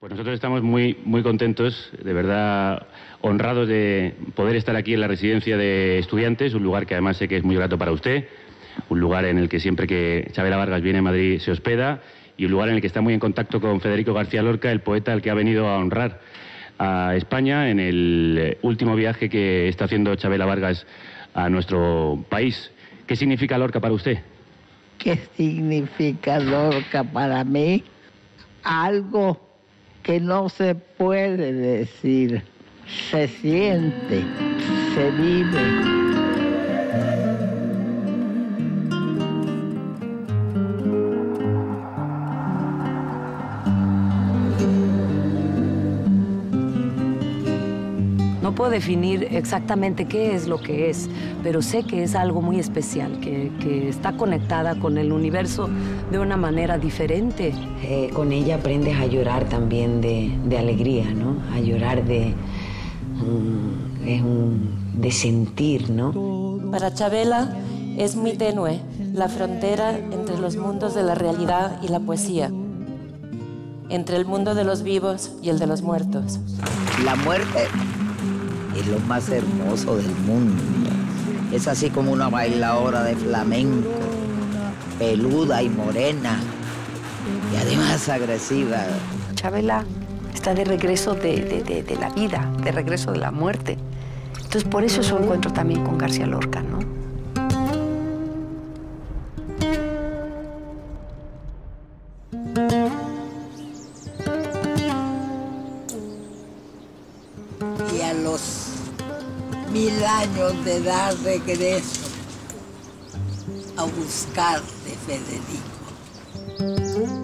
Pues nosotros estamos muy contentos, de verdad honrados de poder estar aquí en la Residencia de Estudiantes, un lugar que además sé que es muy grato para usted, un lugar en el que siempre que Chavela Vargas viene a Madrid se hospeda y un lugar en el que está muy en contacto con Federico García Lorca, el poeta al que ha venido a honrar a España en el último viaje que está haciendo Chavela Vargas a nuestro país. ¿Qué significa Lorca para usted? ¿Qué significa Lorca para mí? Algo que no se puede decir, se siente, se vive. No puedo definir exactamente qué es lo que es, pero sé que es algo muy especial, que está conectada con el universo de una manera diferente. Con ella aprendes a llorar también de alegría, ¿no? A llorar de sentir, ¿no? Para Chavela es muy tenue la frontera entre los mundos de la realidad y la poesía, entre el mundo de los vivos y el de los muertos. La muerte es lo más hermoso del mundo. Es así como una bailadora de flamenco, peluda y morena, y además agresiva. Chavela está de regreso de la vida, de regreso de la muerte. Entonces, por eso su encuentro también con García Lorca, ¿no? Y a los 1000 años de edad regreso a buscarte, Federico.